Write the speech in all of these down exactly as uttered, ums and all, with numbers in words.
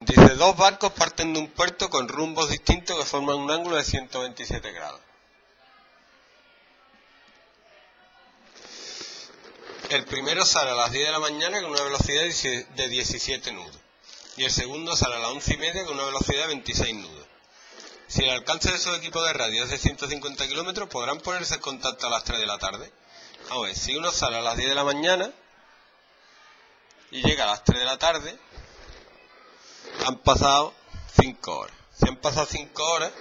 Dice, dos barcos parten de un puerto con rumbos distintos que forman un ángulo de ciento veintisiete grados. El primero sale a las diez de la mañana con una velocidad de diecisiete nudos. Y el segundo sale a las once y media con una velocidad de veintiséis nudos. Si el alcance de esos equipos de radio es de ciento cincuenta kilómetros, podrán ponerse en contacto a las tres de la tarde. A ver, si uno sale a las diez de la mañana y llega a las tres de la tarde, han pasado cinco horas. Si han pasado cinco horas,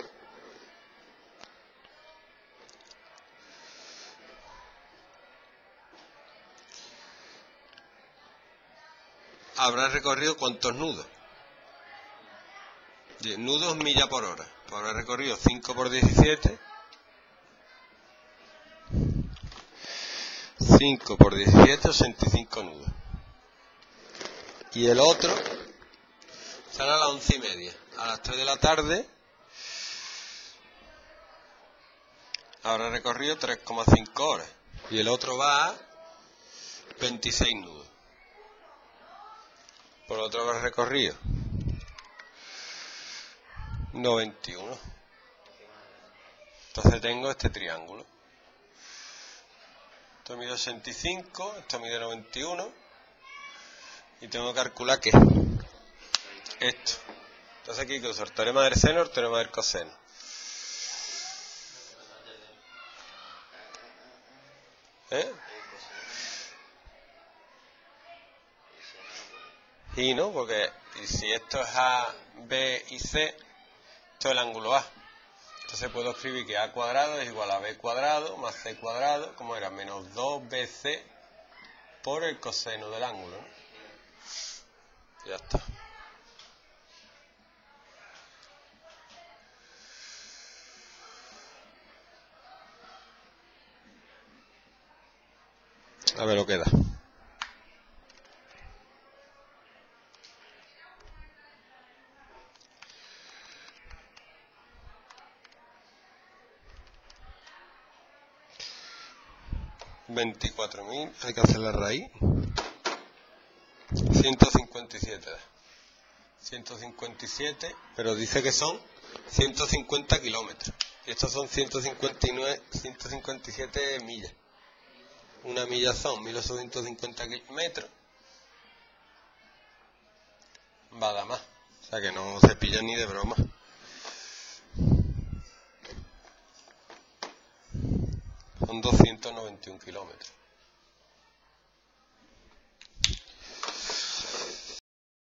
habrá recorrido ¿cuántos nudos? Nudos milla por hora. Pues habrá recorrido cinco por diecisiete. cinco por diecisiete, ochenta y cinco nudos. Y el otro sale a las once y media. A las tres de la tarde habrá recorrido tres coma cinco horas. Y el otro va a veintiséis nudos. Por otro habrá recorrido noventa y uno. Entonces tengo este triángulo. Esto mide ochenta y cinco, esto mide noventa y uno. Y tengo que calcular que esto. Entonces aquí que uso el teorema del seno, el teorema del coseno. ¿Eh? Y no, porque y si esto es A, B y C, esto es el ángulo A. Entonces puedo escribir que A cuadrado es igual a B cuadrado más C cuadrado, como era menos dos B C por el coseno del ángulo, ¿no? Ya está. A ver lo que da. veinticuatro mil, hay que hacer la raíz. ciento cincuenta y siete. ciento cincuenta y siete, pero dice que son ciento cincuenta kilómetros. Y estos son ciento cincuenta y nueve, ciento cincuenta y siete millas. Una milla son mil ochocientos cincuenta metros. Nada más. O sea que no se pilla ni de broma. Son doscientos noventa y un kilómetros.